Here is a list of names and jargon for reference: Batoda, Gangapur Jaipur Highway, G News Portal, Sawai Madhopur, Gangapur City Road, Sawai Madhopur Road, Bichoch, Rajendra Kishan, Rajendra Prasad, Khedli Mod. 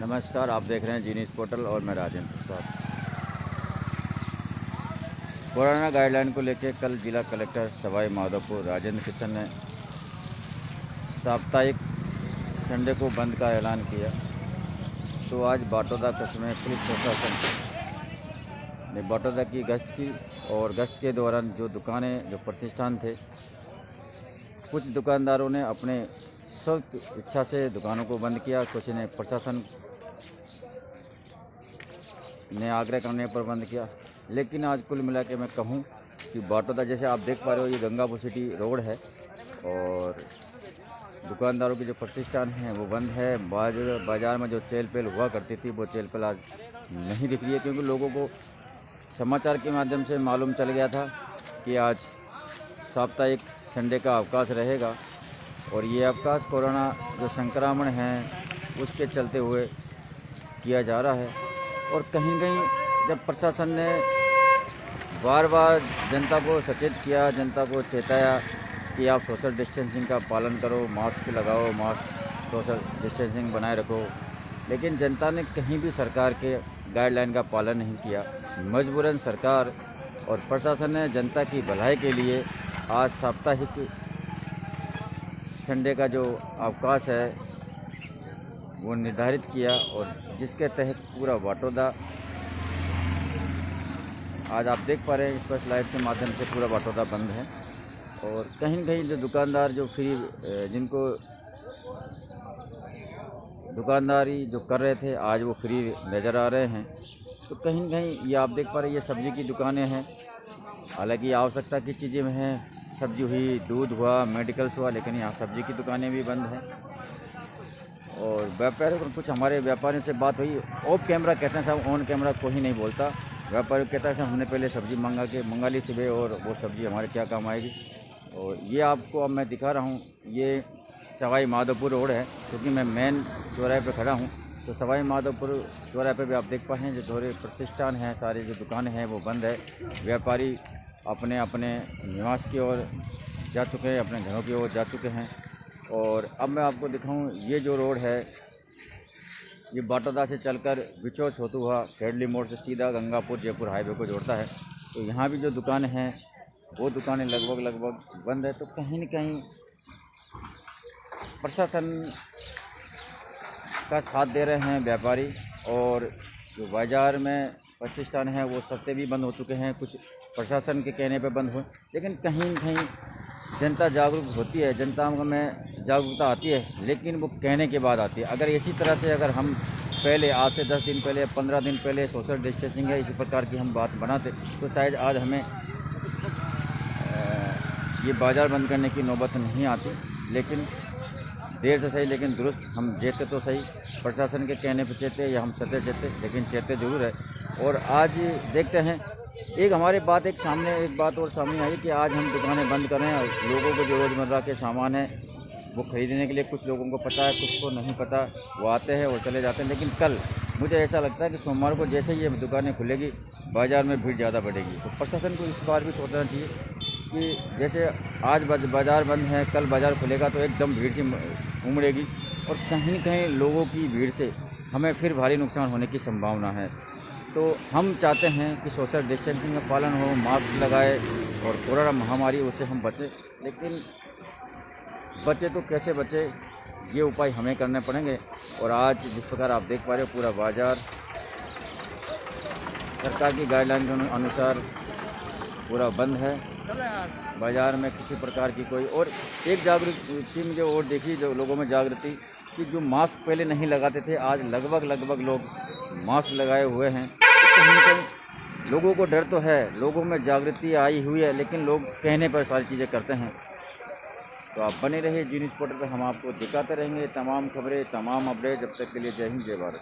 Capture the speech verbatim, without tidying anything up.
नमस्कार, आप देख रहे हैं जी न्यूज़ पोर्टल और मैं राजेंद्र प्रसाद। कोरोना गाइडलाइन को लेकर कल जिला कलेक्टर सवाई माधोपुर राजेंद्र किशन ने साप्ताहिक संडे को बंद का ऐलान किया। तो आज बाटोदा कस्बे में पुलिस प्रशासन ने बाटोदा की गश्त की और गश्त के दौरान जो दुकानें, जो प्रतिष्ठान थे, कुछ दुकानदारों ने अपने सब इच्छा से दुकानों को बंद किया। कुछ ने प्रशासन ने आग्रह करने पर बंद किया। लेकिन आज कुल मिला के मैं कहूँ कि बाटोदा, जैसे आप देख पा रहे हो, ये गंगापुर सिटी रोड है और दुकानदारों की जो प्रतिष्ठान हैं वो बंद है। बाज़ार में जो चहल पहल हुआ करती थी वो चहल पहल आज नहीं दिख रही है, क्योंकि लोगों को समाचार के माध्यम से मालूम चल गया था कि आज साप्ताहिक संडे का अवकाश रहेगा। और ये अवकाश कोरोना जो संक्रमण है उसके चलते हुए किया जा रहा है। और कहीं कहीं जब प्रशासन ने बार बार जनता को सचेत किया, जनता को चेताया कि आप सोशल डिस्टेंसिंग का पालन करो, मास्क लगाओ, मास्क सोशल डिस्टेंसिंग बनाए रखो, लेकिन जनता ने कहीं भी सरकार के गाइडलाइन का पालन नहीं किया। मजबूरन सरकार और प्रशासन ने जनता की भलाई के लिए आज साप्ताहिक संडे का जो अवकाश है वो निर्धारित किया, और जिसके तहत पूरा बाटोदा, आज आप देख पा रहे हैं स्पष्ट लाइव के माध्यम से, पूरा बाटोदा बंद है। और कहीं कहीं जो दुकानदार, जो फ्री जिनको दुकानदारी जो कर रहे थे, आज वो फ्री नज़र आ रहे हैं। तो कहीं कहीं ये आप देख पा रहे हैं, ये सब्ज़ी की दुकानें हैं, हालांकि आवश्यकता की चीज़ें में हैं, सब्जी हुई, दूध हुआ, मेडिकल्स हुआ, लेकिन यहाँ सब्जी की दुकानें भी बंद हैं। और व्यापारियों, कुछ हमारे व्यापारियों से बात हुई, ऑफ कैमरा कहते हैं साहब, ऑन कैमरा कोई नहीं बोलता। व्यापारी कहता है साहब हमने पहले सब्ज़ी मंगा के मंगा ली सुबह, और वो सब्ज़ी हमारे क्या काम आएगी। और ये आपको अब मैं दिखा रहा हूँ, ये सवाई माधोपुर रोड है, क्योंकि मैं मेन चौराहे पर खड़ा हूँ। तो सवाई माधोपुर चौराहे पर भी आप देख पा रहे हैं, जो थोड़े प्रतिष्ठान हैं, सारी जो दुकानें हैं वो बंद है। व्यापारी अपने अपने निवास की ओर जा चुके हैं, अपने घरों की ओर जा चुके हैं। और अब मैं आपको दिखाऊं, ये जो रोड है ये बाटोदा से चलकर बिचौच होते हुआ खेडली मोड़ से सीधा गंगापुर जयपुर हाईवे को जोड़ता है। तो यहाँ भी जो दुकानें हैं वो दुकानें लगभग लगभग बंद है। तो कहीं न कहीं प्रशासन का साथ दे रहे हैं व्यापारी, और जो बाज़ार में प्रतिष्ठान है वो सस्ते भी बंद हो चुके हैं, कुछ प्रशासन के कहने पे बंद हुए। लेकिन कहीं कहीं जनता जागरूक होती है, जनता में जागरूकता आती है, लेकिन वो कहने के बाद आती है। अगर इसी तरह से अगर हम पहले, आज से दस दिन पहले, पंद्रह दिन पहले सोशल डिस्टेंसिंग है, इसी प्रकार की हम बात बनाते, तो शायद आज हमें ये बाज़ार बंद करने की नौबत नहीं आती। लेकिन देर से सही लेकिन दुरुस्त, हम जेते तो सही, प्रशासन के कहने पे चेते या हम सते चेते, लेकिन चेते ज़रूर है। और आज देखते हैं, एक हमारे बात एक सामने एक बात और सामने आई कि आज हम दुकानें बंद कर रहे हैं, और लोगों को जो रोज़मर्रा के सामान है वो ख़रीदने के लिए, कुछ लोगों को पता है, कुछ को नहीं पता, वो आते हैं और चले जाते हैं। लेकिन कल मुझे ऐसा लगता है कि सोमवार को जैसे ही ये दुकानें खुलेगी बाज़ार में भीड़ ज़्यादा बढ़ेगी। तो प्रशासन को इस बार भी सोचना चाहिए कि जैसे आज बाज़ार बंद है, कल बाज़ार खुलेगा तो एकदम भीड़ से उमड़ेगी, और कहीं कहीं लोगों की भीड़ से हमें फिर भारी नुकसान होने की संभावना है। तो हम चाहते हैं कि सोशल डिस्टेंसिंग का पालन हो, मास्क लगाए, और कोरोना महामारी उससे हम बचें। लेकिन बचे तो कैसे बचे, ये उपाय हमें करने पड़ेंगे। और आज जिस प्रकार आप देख पा रहे हो, पूरा बाज़ार सरकार की गाइडलाइन के अनुसार पूरा बंद है, बाज़ार में किसी प्रकार की कोई। और एक जागृति मुझे और देखी जो लोगों में जागृति, कि जो मास्क पहले नहीं लगाते थे, आज लगभग लगभग लोग मास्क लगाए हुए हैं। तो लोगों को डर तो है, लोगों में जागृति आई हुई है, लेकिन लोग कहने पर सारी चीज़ें करते हैं। तो आप बने रहिए जी न्यूज़ पोर्टल पर, हम आपको दिखाते रहेंगे तमाम खबरें, तमाम अपडेट। जब तक के लिए जय हिंद, जय भारत।